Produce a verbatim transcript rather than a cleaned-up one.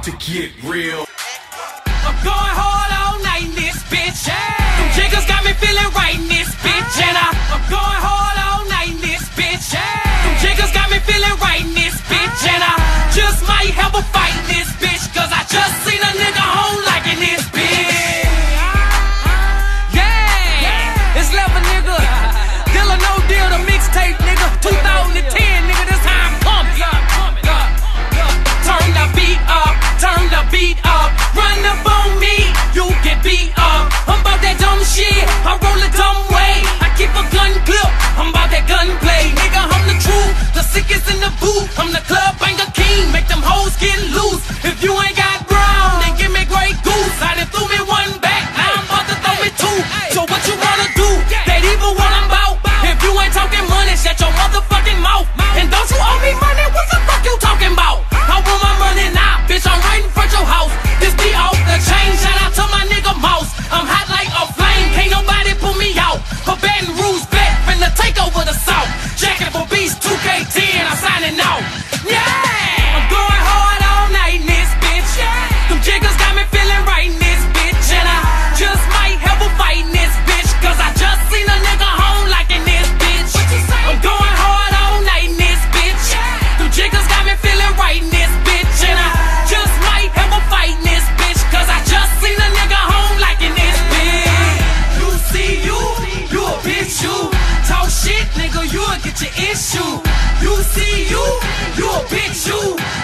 about to get real. I'm going hard all night in this bitch, yeah. Them jiggers got me feeling right in this bitch, and I, I'm going hard all night in this bitch, yeah. Them jiggers got me feeling right in this bitch, and I just might have a fight in this bitch, cause I just seen a nigga home like in this bitch. Yeah, it's level nigga, deal or no deal, the mixtape nigga, two thousand ten nigga, this time coming. Turn the beat up, turn the beat up, run up on me, you get beat up. I'm about that dumb shit, I roll a dumb way, I keep a gun clip, I'm about that gun play. Nigga, I'm the truth, the sickest in the booth, I'm the club banger king, make them hoes get loose. If you ain't got brown, then give me great goose. I done threw me one back, now I'm about to throw me two. So what you wanna do, that even what I'm about. If you ain't talking money, shut your motherfucking mouth. And don't you owe me money, what the fuck you talking about? I want my money now, bitch, I'm right in front your house. This be off the chain, shout out to my nigga Mouse. I'm hot like a flame, can't nobody pull me out. Forbidden rules back, finna take over the South. Jacket for Beast, two K ten, I'm signing out. Yeah! I'm going hard all night in this bitch, yeah. Them jiggers got me feeling right in this bitch, and I just might have a fight in this bitch, cause I just seen a nigga home like in this bitch. What you say? I'm going hard all night in this bitch, yeah. Them jiggers got me feeling right in this bitch. Shit, nigga, you'll get your issue. You see you, you a bitch, you.